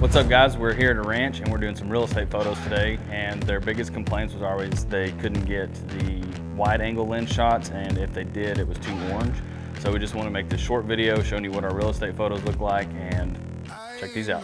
What's up guys, we're here at a ranch and we're doing some real estate photos today, and their biggest complaints was always they couldn't get the wide angle lens shots, and if they did it was too orange. So we just want to make this short video showing you what our real estate photos look like, and check these out.